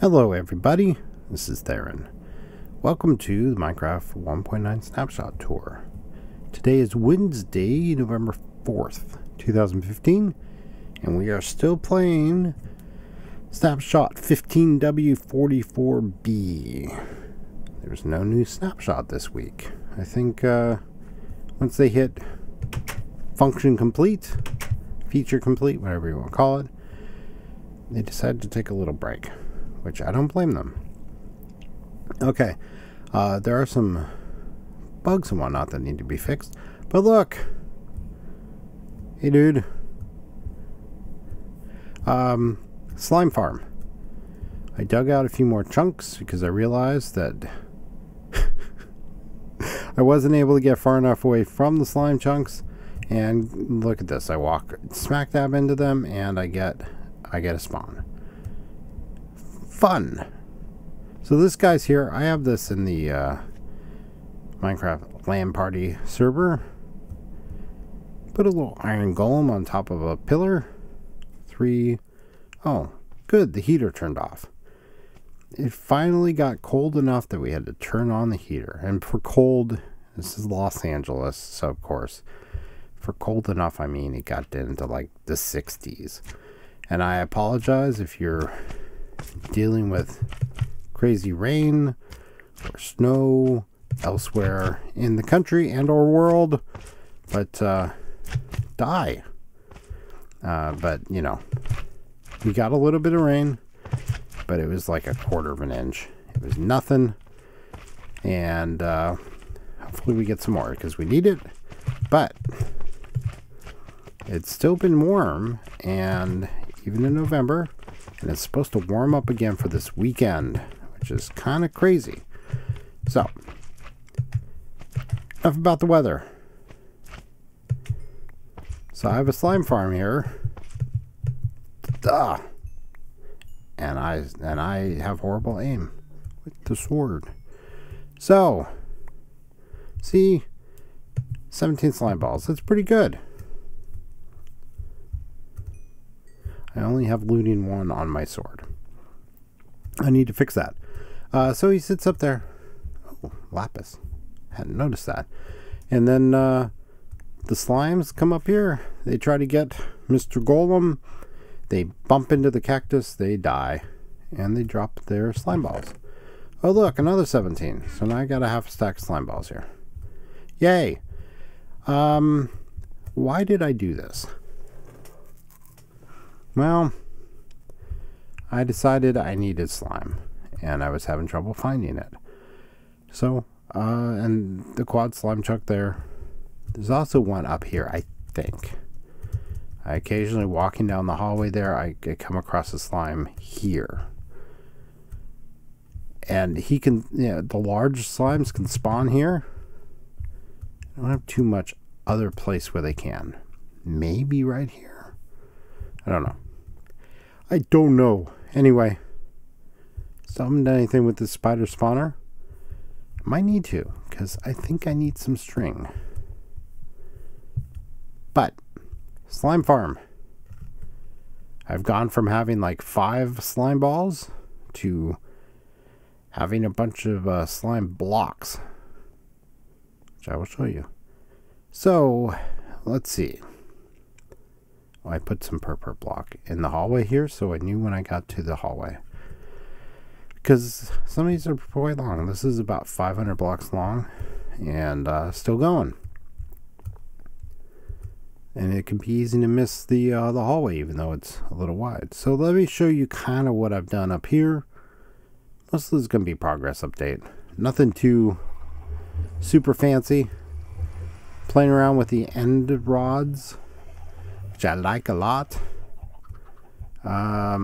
Hello everybody, this is Theron. Welcome to the Minecraft 1.9 Snapshot Tour. Today is Wednesday, November 4th, 2015, and we are still playing Snapshot 15w44b. There's no new snapshot this week. I think once they hit function complete, feature complete, whatever you want to call it, they decided to take a little break, which I don't blame them. Okay, there are some bugs and whatnot that need to be fixed, but look, hey dude, slime farm. I dug out a few more chunks because I realized that I wasn't able to get far enough away from the slime chunks, and look at this, I walk smack dab into them and I get a spawn. Fun. So this guy's here. I have this in the Minecraft LAN party server. Put a little iron golem on top of a pillar. Oh, good. The heater turned off. It finally got cold enough that we had to turn on the heater. And for cold, this is Los Angeles, so of course, for cold enough, I mean it got into like the 60s. And I apologize if you're dealing with crazy rain or snow elsewhere in the country and or world, but but you know, we got a little bit of rain, but it was like a quarter of an inch. It was nothing, and hopefully we get some more because we need it. But it's still been warm, and even in November. And it's supposed to warm up again for this weekend, which is kind of crazy. So, enough about the weather. So I have a slime farm here. Duh. And I have horrible aim with the sword. So, see, 17 slime balls. That's pretty good. I only have looting one on my sword. I need to fix that. So he sits up there. Oh, lapis. Hadn't noticed that. And then the slimes come up here. They try to get Mr. Golem. They bump into the cactus. They die. And they drop their slime balls. Oh, look, another 17. So now I got a half stack of slime balls here. Yay. Why did I do this? Well, I decided I needed slime, and I was having trouble finding it. So, and the quad slime chunk there. There's also one up here, I think. I occasionally, walking down the hallway there, I come across a slime here. And he can, you know, the large slimes can spawn here. I don't have too much other place where they can. Maybe right here? I don't know. I don't know. Anyway, so I haven't done anything with this spider spawner. Might need to, because I think I need some string. But, slime farm. I've gone from having like 5 slime balls to having a bunch of slime blocks, which I will show you. So, let's see. I put some purple block in the hallway here, so I knew when I got to the hallway, because some of these are quite long. This is about 500 blocks long, and still going. And it can be easy to miss the hallway, even though it's a little wide. So let me show you kind of what I've done up here. Most of this is going to be progress update. Nothing too super fancy. Playing around with the end rods, which I like a lot. Let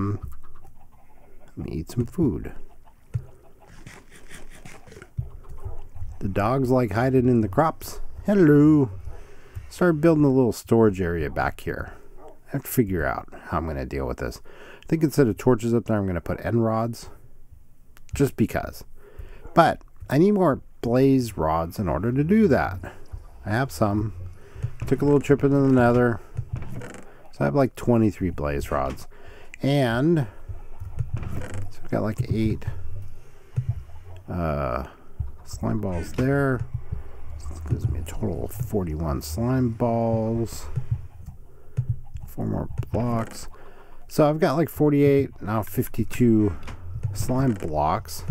me eat some food. The dogs like hiding in the crops. Hello. Started building a little storage area back here. I have to figure out how I'm going to deal with this. I think instead of torches up there, I'm going to put end rods, just because. But I need more blaze rods in order to do that. I have some. Took a little trip into the nether. So I have like 23 blaze rods. And so I've got like 8 slime balls there. This gives me a total of 41 slime balls. 4 more blocks. So I've got like 48, now 52 slime blocks,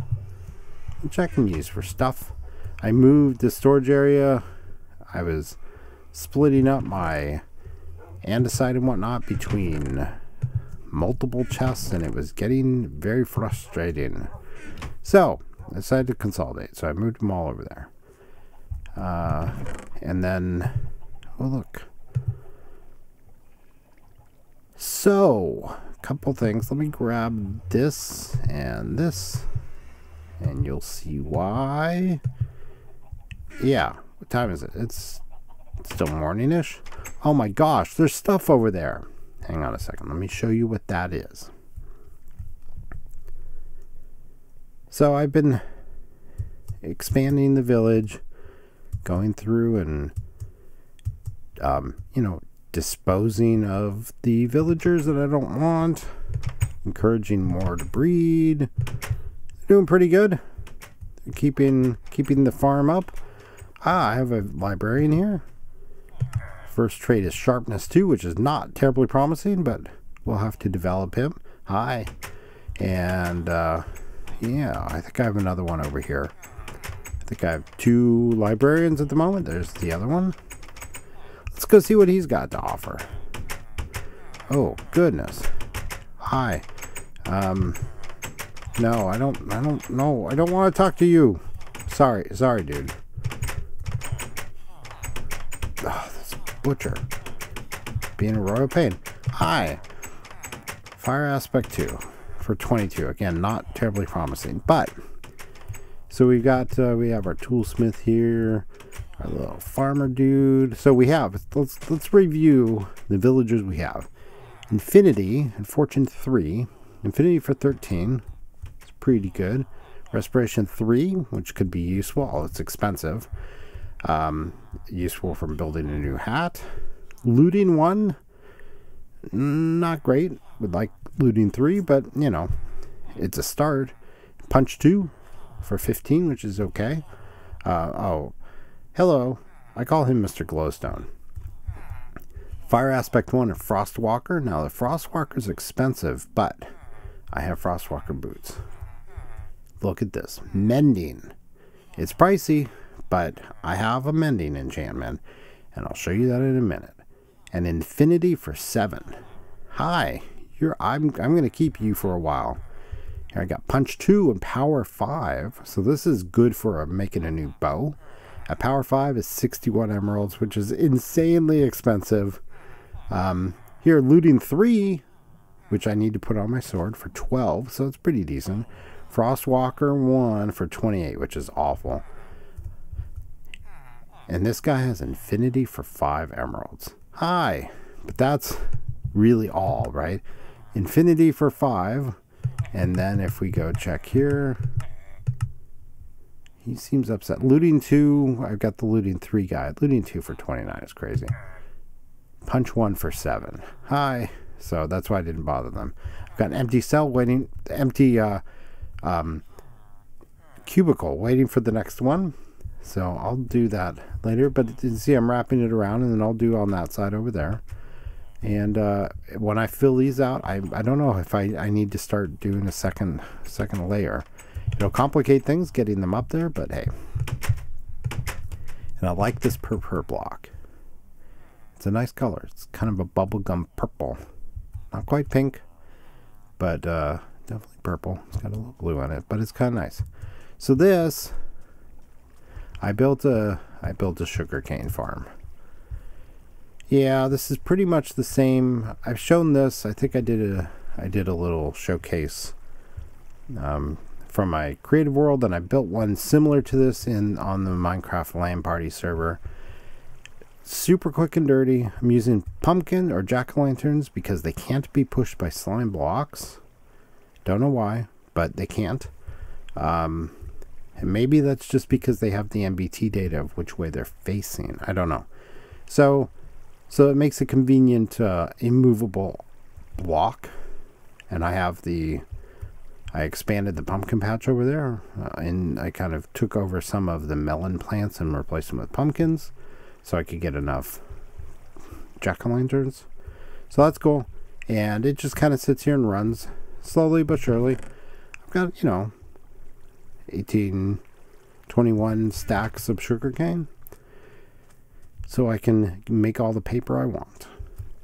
which I can use for stuff. I moved the storage area. I was splitting up my andesite and whatnot between multiple chests, and it was getting very frustrating. So I decided to consolidate. So I moved them all over there. And then, oh look. So, a couple things. Let me grab this and this, and you'll see why. Yeah, what time is it? It's still morning-ish. Oh my gosh, there's stuff over there. Hang on a second. Let me show you what that is. So I've been expanding the village, going through and, you know, disposing of the villagers that I don't want, encouraging more to breed. They're doing pretty good. They're keeping the farm up. I have a librarian here. First trait is sharpness 2, which is not terribly promising, but we'll have to develop him. Hi. And yeah, I think I have another one over here. I think I have 2 librarians at the moment. There's the other one. Let's go see what he's got to offer. Oh goodness. Hi. No, I don't want to talk to you. Sorry dude. Oh, this butcher. Being a royal pain. Hi. Fire aspect 2 for 22. Again, not terribly promising, but so we've got we have our toolsmith here. Our little farmer dude. So we have, let's review the villagers we have. Infinity and Fortune 3. Infinity for 13. It's pretty good. Respiration 3, which could be useful. Oh, it's expensive. Useful for building a new hat. Looting 1. Not great. Would like looting 3, but, you know, it's a start. Punch 2 for 15, which is okay. Oh. Hello, I call him Mr. Glowstone. Fire aspect 1 and Frostwalker. Now the Frostwalker's expensive, but I have Frostwalker boots. Look at this. Mending. It's pricey, but I have a mending enchantment, and I'll show you that in a minute. And Infinity for 7. Hi, I'm gonna keep you for a while. Here I got Punch 2 and Power 5. So this is good for making a new bow. A power 5 is 61 emeralds, which is insanely expensive. Here, looting 3, which I need to put on my sword for 12, so it's pretty decent. Frostwalker 1 for 28, which is awful. And this guy has infinity for 5 emeralds. Hi! But that's really all, right? Infinity for 5, and then if we go check here... He seems upset. Looting 2, I've got the looting 3 guy. Looting 2 for 29 is crazy. Punch 1 for 7. Hi. So that's why I didn't bother them. I've got an empty cell waiting, empty cubicle waiting for the next one. So I'll do that later. But you can see I'm wrapping it around, and then I'll do on that side over there. And when I fill these out, I don't know if I need to start doing a second layer. It'll complicate things getting them up there, but hey. And I like this per block. It's a nice color. It's kind of a bubblegum purple. Not quite pink, but definitely purple. It's got a little blue on it, but it's kind of nice. So this, I built a sugarcane farm. Yeah, this is pretty much the same. I've shown this. I think I did a little showcase. From my creative world, and I built one similar to this on the Minecraft LAN party server. super quick and dirty. I'm using pumpkin or jack-o'-lanterns because they can't be pushed by slime blocks. Don't know why, but they can't. And maybe that's just because they have the NBT data of which way they're facing. I don't know. So it makes a convenient immovable block. And I have the... I expanded the pumpkin patch over there, and I kind of took over some of the melon plants and replaced them with pumpkins so I could get enough jack-o'-lanterns. So that's cool. And it just kind of sits here and runs slowly but surely. I've got, you know, 18, 21 stacks of sugarcane, so I can make all the paper I want.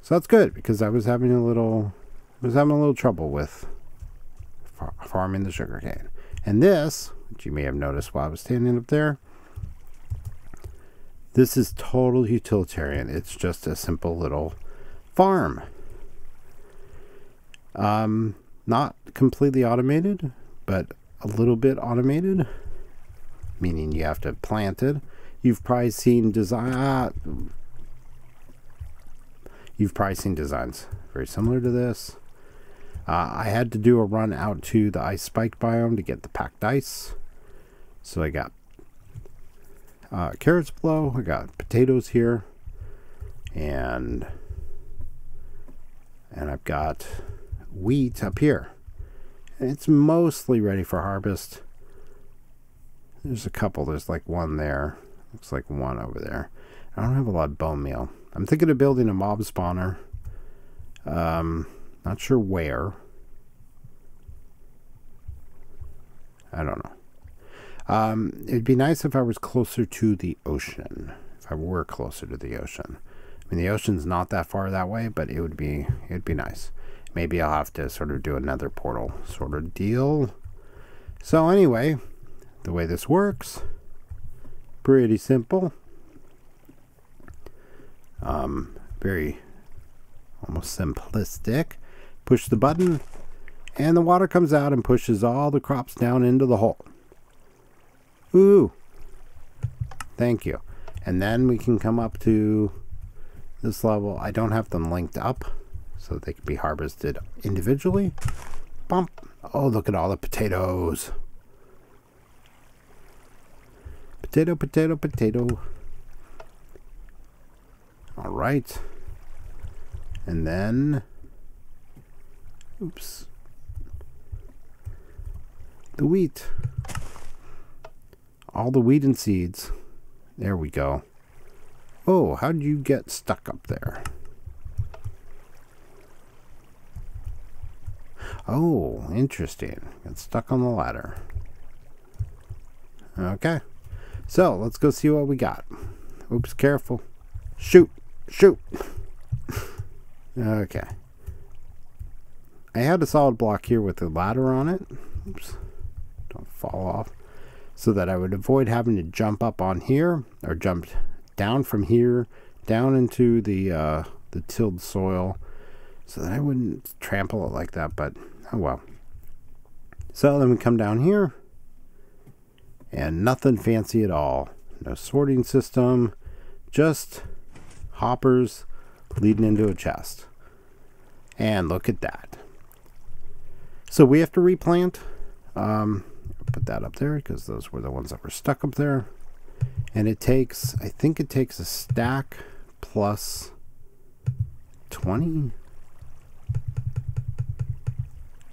So that's good, because I was having a little trouble with farming the sugarcane. And this, which you may have noticed while I was standing up there, this is total utilitarian. It's just a simple little farm. Not completely automated, but a little bit automated, meaning you have to plant it. You've probably seen designs very similar to this. I had to do a run out to the ice spike biome to get the packed ice. So I got carrots below, I got potatoes here, and I've got wheat up here. And it's mostly ready for harvest. There's a couple, there's like one there. Looks like one over there. I don't have a lot of bone meal. I'm thinking of building a mob spawner. Not sure where. I don't know. It'd be nice if I was closer to the ocean. If I were closer to the ocean. I mean, the ocean's not that far that way, but it'd be nice. Maybe I'll have to sort of do another portal sort of deal. So anyway, the way this works, pretty simple. Very almost simplistic. Push the button and the water comes out and pushes all the crops down into the hole. Ooh, thank you. And then we can come up to this level. I don't have them linked up so they can be harvested individually. Bump. Oh, look at all the potatoes. Potato, potato, potato. All right. And then, oops, the wheat, all the wheat and seeds. There we go. Oh, how'd you get stuck up there? Oh, interesting. Got stuck on the ladder. Okay. So let's go see what we got. Oops, careful. Shoot, shoot. Okay. I had a solid block here with a ladder on it. Oops. Don't fall off. So that I would avoid having to jump up on here, or jump down from here, down into the tilled soil. So that I wouldn't trample it like that, but oh well. So then we come down here. And nothing fancy at all. No sorting system. Just hoppers leading into a chest. And look at that. So we have to replant. Put that up there because those were the ones that were stuck up there. And it takes, I think it takes a stack plus 20.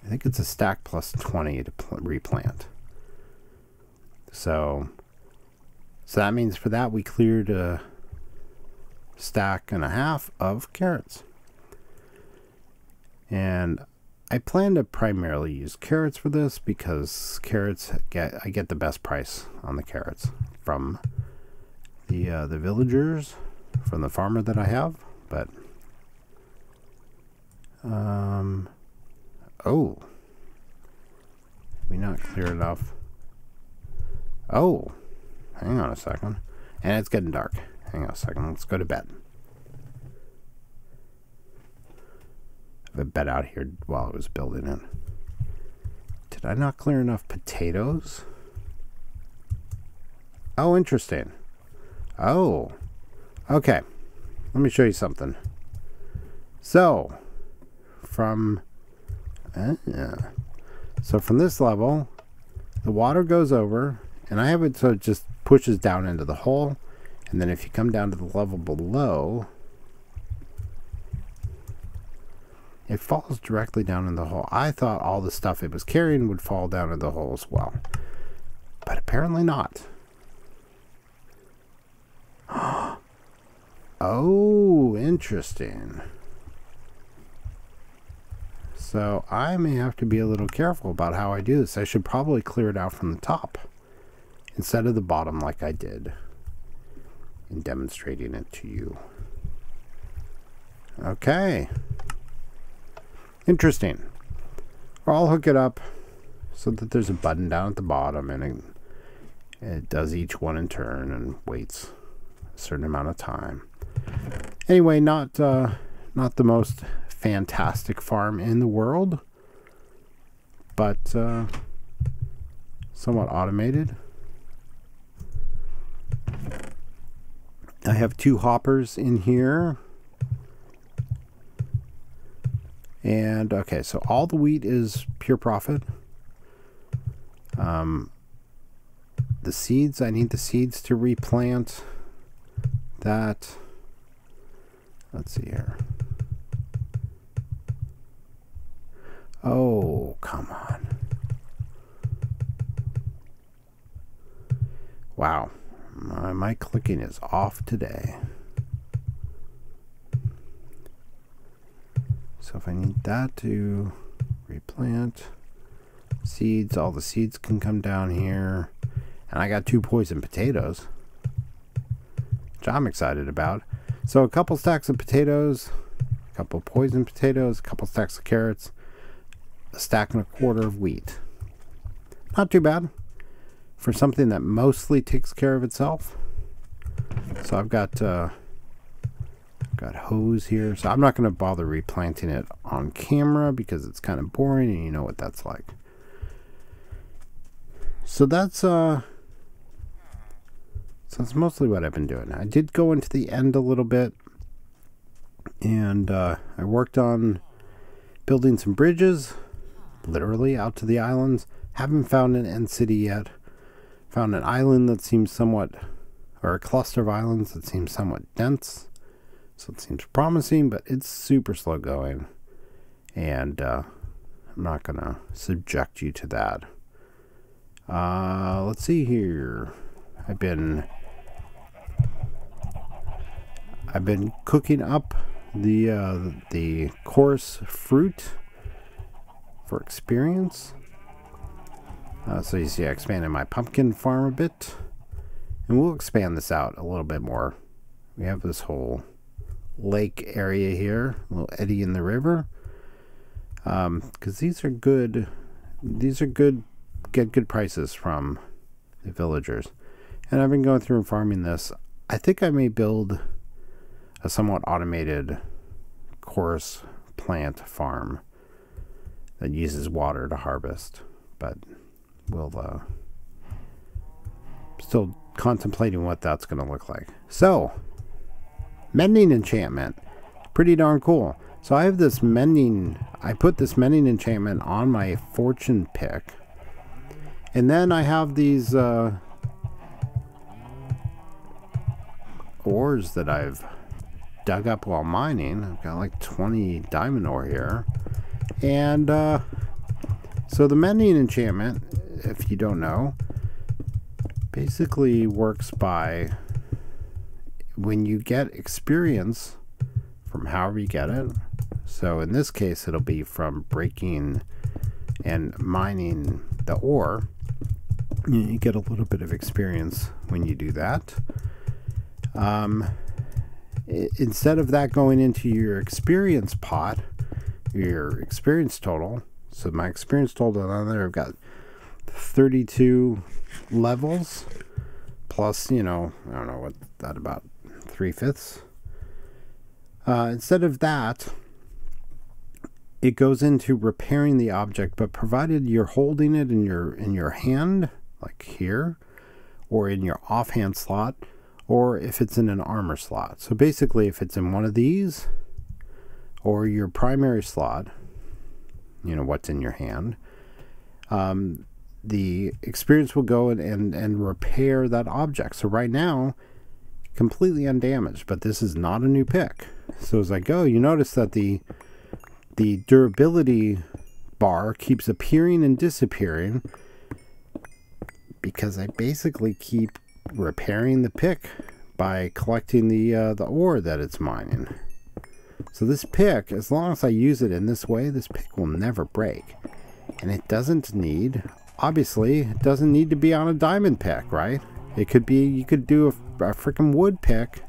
I think it's a stack plus 20 to replant. So that means for that we cleared a stack and a half of carrots. And I plan to primarily use carrots for this because I get the best price on the carrots from the villagers, from the farmer that I have. But oh, did we not clear it off? Oh, hang on a second. And it's getting dark. Hang on a second. Let's go to bed. I have a bed out here while I was building it. Did I not clear enough potatoes? Oh, interesting. Oh, okay. Let me show you something. So from this level, the water goes over, and I have it so it just pushes down into the hole. And then if you come down to the level below, it falls directly down in the hole. I thought all the stuff it was carrying would fall down in the hole as well, but apparently not. Oh, interesting. So I may have to be a little careful about how I do this. I should probably clear it out from the top instead of the bottom like I did in demonstrating it to you. Okay. Interesting. Or I'll hook it up so that there's a button down at the bottom, and it does each one in turn and waits a certain amount of time. Anyway, not the most fantastic farm in the world, but somewhat automated. I have 2 hoppers in here. And okay, so all the wheat is pure profit. The seeds, I need the seeds to replant that. Let's see here. Oh, come on. Wow, my clicking is off today. So if I need that to replant, seeds, all the seeds can come down here. And I got 2 poison potatoes, which I'm excited about. So a couple stacks of potatoes, a couple poison potatoes, a couple stacks of carrots, a stack and a quarter of wheat. Not too bad for something that mostly takes care of itself. So I've got hose here, so I'm not going to bother replanting it on camera because it's kind of boring, and you know what that's like. So that's mostly what I've been doing. I did go into the end a little bit, and I worked on building some bridges, literally out to the islands. Haven't found an end city yet. Found an island that seems somewhat, or a cluster of islands that seems somewhat dense. So it seems promising, but it's super slow going, and I'm not gonna subject you to that. Let's see here. I've been cooking up the coarse fruit for experience. So you see I expanded my pumpkin farm a bit, and we'll expand this out a little bit more. We have this whole lake area here, a little eddy in the river, because these are good, get good prices from the villagers. And I've been going through and farming this. I think I may build a somewhat automated coarse plant farm that uses water to harvest, but we'll still contemplating what that's going to look like. So mending enchantment, pretty darn cool. So I have this mending, I put this mending enchantment on my fortune pick, and then I have these ores that I've dug up while mining. I've got like 20 diamond ore here, and so the mending enchantment, if you don't know, basically works by when you get experience from however you get it. So in this case it'll be from breaking and mining the ore. You get a little bit of experience when you do that. Instead of that going into your experience pot, your experience total, so my experience total on there, I've got 32 levels plus, you know, I don't know what that, about 3/5. Instead of that, it goes into repairing the object, but provided you're holding it in your hand, like here, or in your offhand slot, or if it's in an armor slot. So basically, if it's in one of these or your primary slot, you know, what's in your hand, the experience will go and repair that object. So right now, completely undamaged, but this is not a new pick. So as I go, you notice that the durability bar keeps appearing and disappearing because I basically keep repairing the pick by collecting the ore that it's mining. So this pick, as long as I use it in this way, this pick will never break. And it doesn't need, obviously, it doesn't need to be on a diamond pick, right? It could be, you could do a freaking wood pick.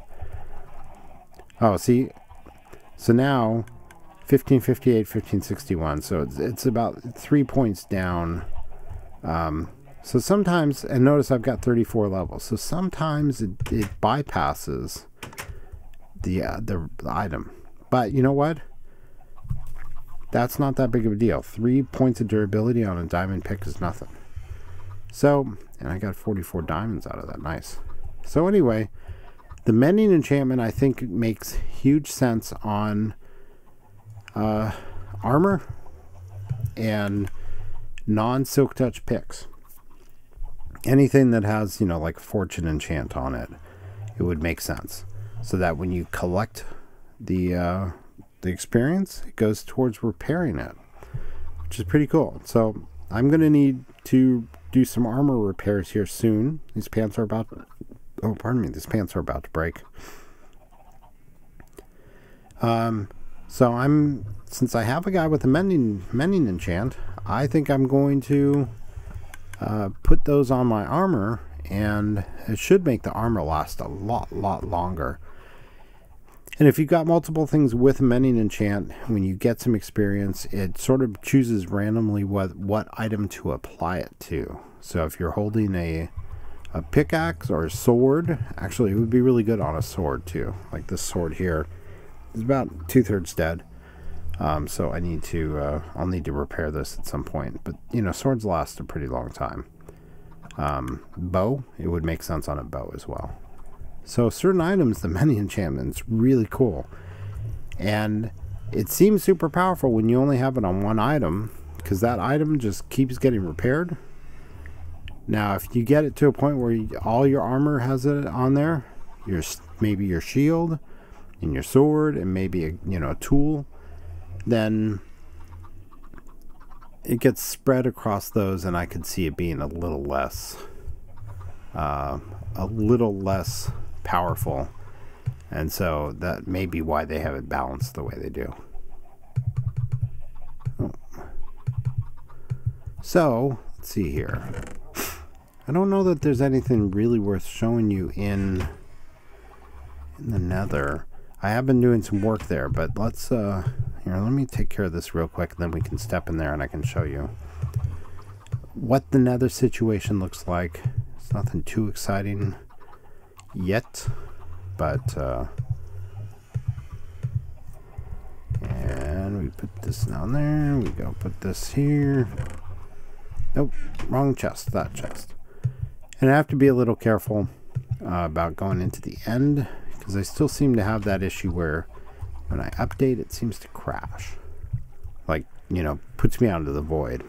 Oh, see? So now, 1558, 1561. So it's about 3 points down. So sometimes, and notice I've got 34 levels. So sometimes it bypasses the item. But you know what? That's not that big of a deal. 3 points of durability on a diamond pick is nothing. So, and I got 44 diamonds out of that. Nice. So anyway, the mending enchantment, I think, makes huge sense on armor and non-silk touch picks. Anything that has, you know, like fortune enchant on it, it would make sense. So that when you collect the experience, it goes towards repairing it, which is pretty cool. So I'm going to need to do some armor repairs here soon. These pants are about to, oh, pardon me, these pants are about to break. So since I have a guy with a mending enchant, I think I'm going to put those on my armor, and it should make the armor last a lot longer. And if you've got multiple things with mending enchant, when you get some experience, it sort of chooses randomly what item to apply it to. So if you're holding a pickaxe or a sword, actually it would be really good on a sword too. Like this sword here is about 2/3 dead. So I need to, I'll need to repair this at some point, but you know, swords last a pretty long time. Bow, it would make sense on a bow as well. So certain items, the mending enchantment's really cool. And it seems super powerful when you only have it on one item, because that item just keeps getting repaired. Now, if you get it to a point where all your armor has it on there, maybe your shield and your sword and maybe a tool, then it gets spread across those, and I could see it being a little less powerful, and so that may be why they have it balanced the way they do. Oh. So let's see here. I don't know that there's anything really worth showing you in the Nether. I have been doing some work there, but let's here, let me take care of this real quick, and then we can step in there and I can show you what the Nether situation looks like. It's nothing too exciting yet, but and we put this down there, we go put this here. Nope, wrong chest, that chest. And I have to be a little careful about going into the end, because I still seem to have that issue where when I update, it seems to crash. Like, you know, puts me out into the void,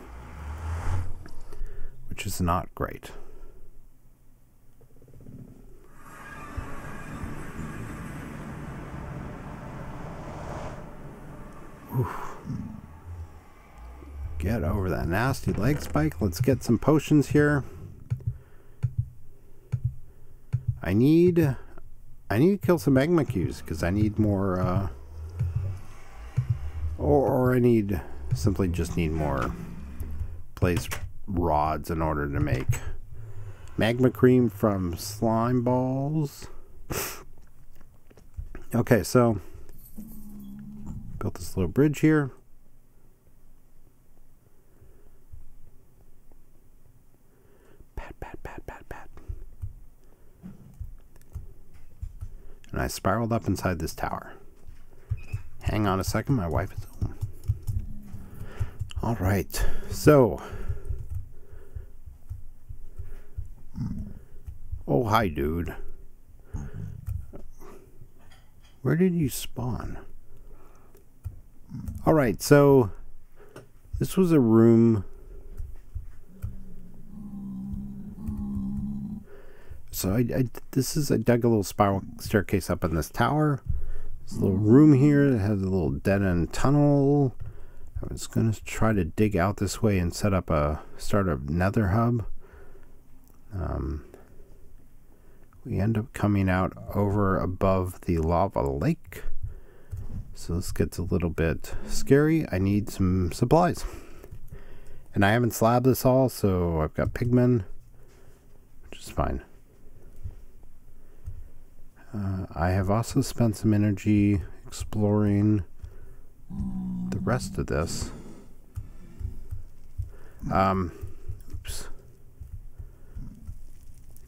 which is not great. Oof. Get over that nasty leg spike. Let's get some potions here. I need to kill some magma cubes, because I need more, or I need, simply just need more blaze rods in order to make magma cream from slime balls. Okay, so built this little bridge here. Pat. And I spiraled up inside this tower. Hang on a second, my wife is home. All right, so. Oh, hi, dude. Where did you spawn? All right, so this was a room. So I dug a little spiral staircase up in this tower. This little room here that has a little dead end tunnel. I was going to try to dig out this way and set up a nether hub. We end up coming out over above the lava lake. So this gets a little bit scary. I need some supplies. And I haven't slabbed this all, so I've got pigmen, which is fine. I have also spent some energy exploring the rest of this. Oops.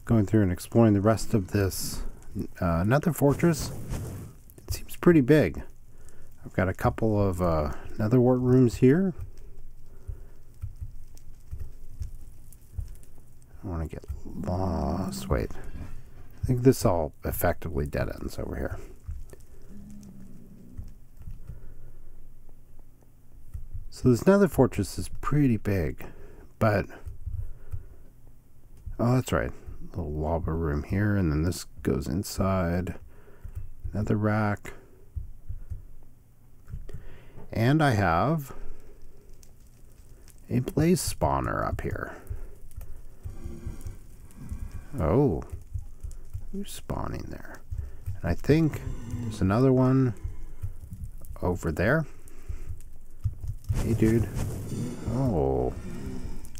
Going through and exploring the rest of this nether fortress. It seems pretty big. I've got a couple of nether wart rooms here. I don't want to get lost. Wait. I think this all effectively dead ends over here. So this nether fortress is pretty big, but oh, that's right. Little lava room here, and then this goes inside another rack. And I have a blaze spawner up here. Oh, who's spawning there? And I think there's another one over there. Hey, dude. Oh,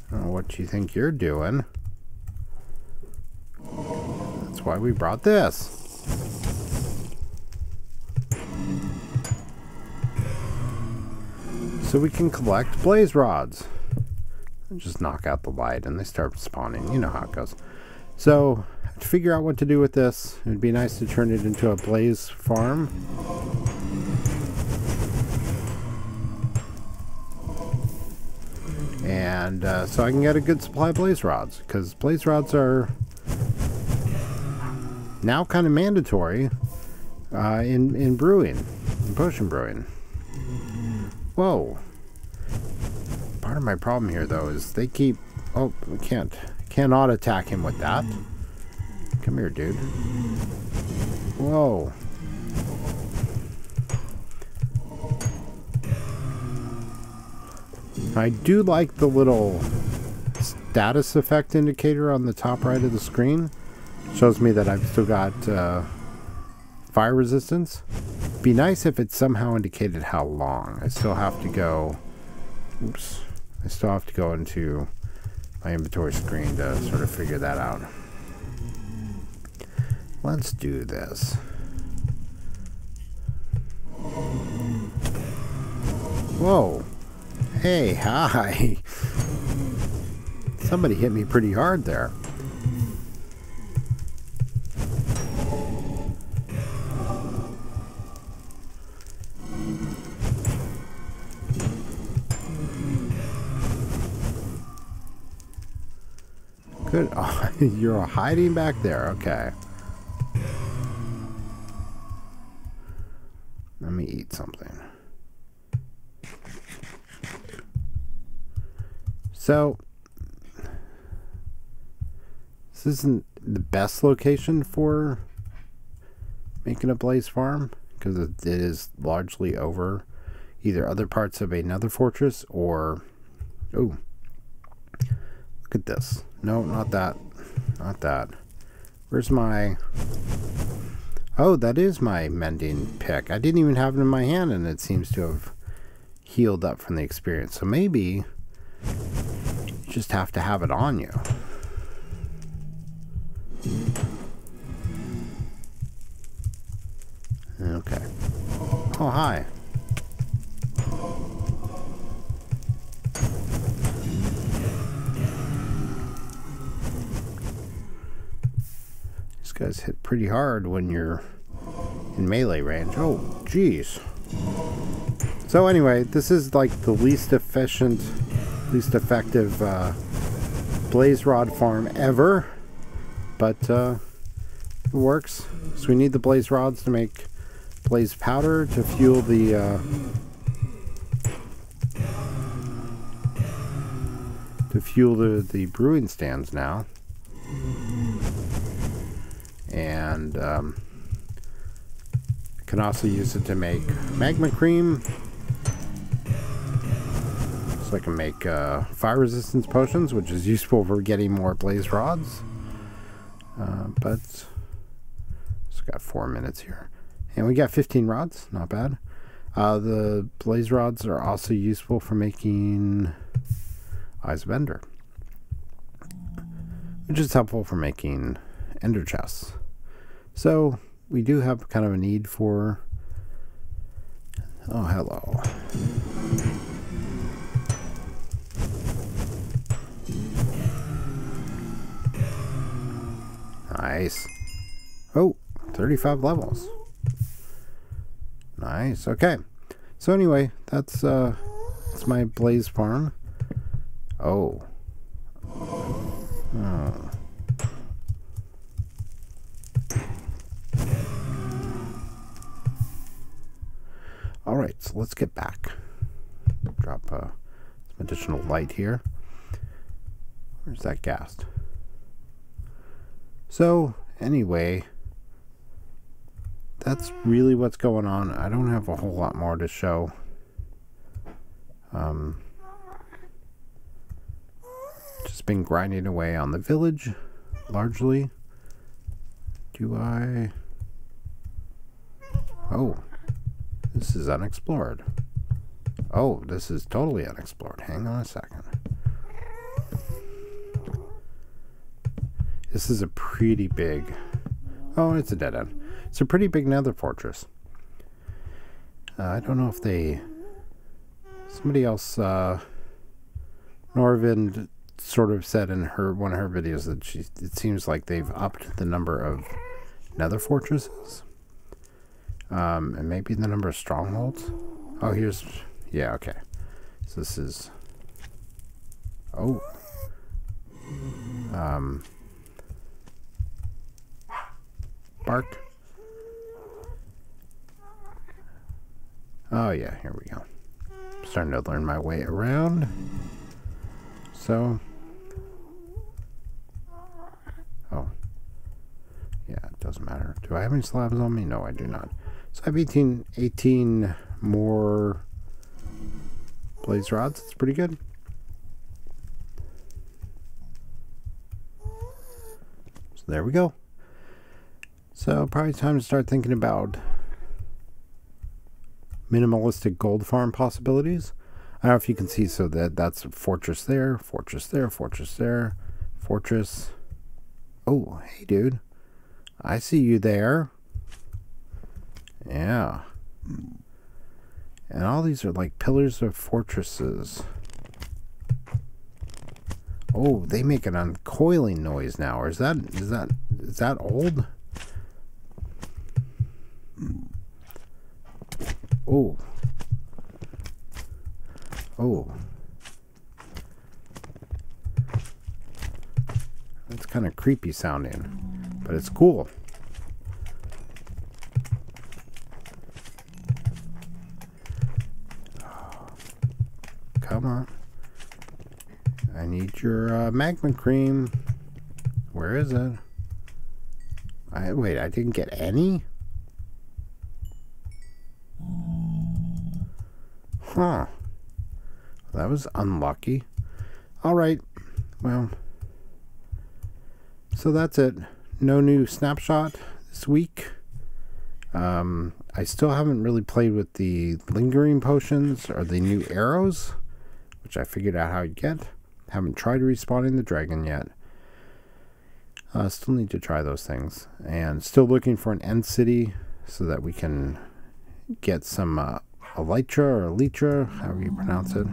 I don't know what you think you're doing. That's why we brought this. So we can collect blaze rods. And just knock out the light and they start spawning. You know how it goes. So I have to figure out what to do with this. It'd be nice to turn it into a blaze farm. And so I can get a good supply of blaze rods, because blaze rods are now kind of mandatory in brewing, in potion brewing. Whoa. Part of my problem here, though, is they keep... Oh, we cannot attack him with that. Come here, dude. Whoa. I do like the little status effect indicator on the top right of the screen. Shows me that I've still got fire resistance. Be nice if it somehow indicated how long. I still have to go. Oops. I still have to go into my inventory screen to sort of figure that out. Let's do this. Whoa. Hey, hi. Somebody hit me pretty hard there. Good. Oh, you're hiding back there. Okay. Let me eat something. So, this isn't the best location for making a blaze farm, because it is largely over either other parts of another fortress or... Oh, look at this. No, not that. Not that. Where's my... Oh, that is my mending pick. I didn't even have it in my hand, and it seems to have healed up from the experience. So maybe... just have to have it on you. Okay. Oh, hi. These guys hit pretty hard when you're in melee range. Oh, geez. So anyway, this is like the least efficient... least effective blaze rod farm ever, but it works. So we need the blaze rods to make Blaze powder to fuel the brewing stands now. And can also use it to make magma cream. So I can make fire resistance potions, which is useful for getting more blaze rods. But just got 4 minutes here. And we got 15 rods, not bad. The blaze rods are also useful for making Eyes of Ender, which is helpful for making ender chests. So we do have kind of a need for, oh, hello. Nice. Oh, 35 levels. Nice. Okay. So anyway, that's my blaze farm. Oh. Oh. All right. So let's get back. Drop some additional light here. Where's that ghast? So anyway, that's really what's going on. I don't have a whole lot more to show. Just been grinding away on the village, largely. Do I? Oh, this is unexplored. Oh, this is totally unexplored. Hang on a second. This is a pretty big, oh, it's a dead end. It's a pretty big nether fortress. I don't know if they, somebody else, Norvind sort of said in her, one of her videos that she, it seems like they've upped the number of nether fortresses. And maybe the number of strongholds. Oh, here's, yeah, okay. So this is, oh. Bark. Oh yeah, here we go. I'm starting to learn my way around. So, oh, yeah, it doesn't matter. Do I have any slabs on me? No, I do not. So I have 18 more blaze rods. It's pretty good. So there we go. So probably time to start thinking about minimalistic gold farm possibilities. I don't know if you can see, so that's a fortress there, fortress there, fortress there, fortress. Oh, hey dude, I see you there. Yeah. And all these are like pillars of fortresses. Oh, they make an uncoiling noise now. Or is that old? Oh. Oh. That's kind of creepy sounding, but it's cool. Oh. Come on. I need your magma cream. Where is it? Wait, I didn't get any? Huh. That was unlucky. All right. Well, so that's it. No new snapshot this week. I still haven't really played with the lingering potions or the new arrows, which I figured out how to get. Haven't tried respawning the dragon yet. Still need to try those things. And still looking for an end city so that we can get some Elytra or Elytra, however you pronounce it,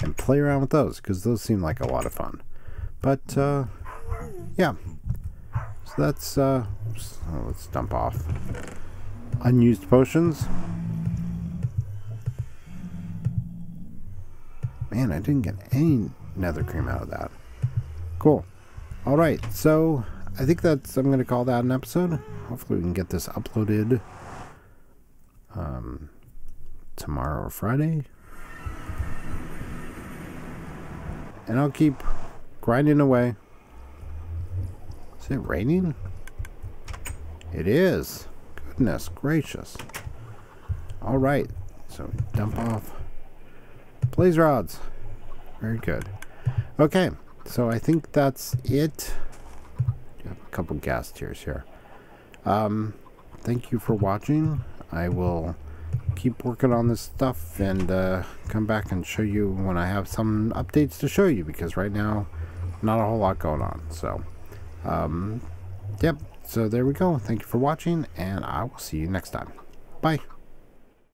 and play around with those, because those seem like a lot of fun. But yeah, so that's let's dump off unused potions. Man, I didn't get any nether cream out of that. Cool. All right, so I think that's, I'm going to call that an episode. Hopefully we can get this uploaded tomorrow or Friday. And I'll keep grinding away. Is it raining? It is. Goodness gracious. All right. So we dump off blaze rods. Very good. Okay. So I think that's it. I have a couple gas tiers here. Thank you for watching. I will keep working on this stuff and come back and show you when I have some updates to show you, because right now not a whole lot going on. So yep, so there we go. Thank you for watching, and I will see you next time. Bye.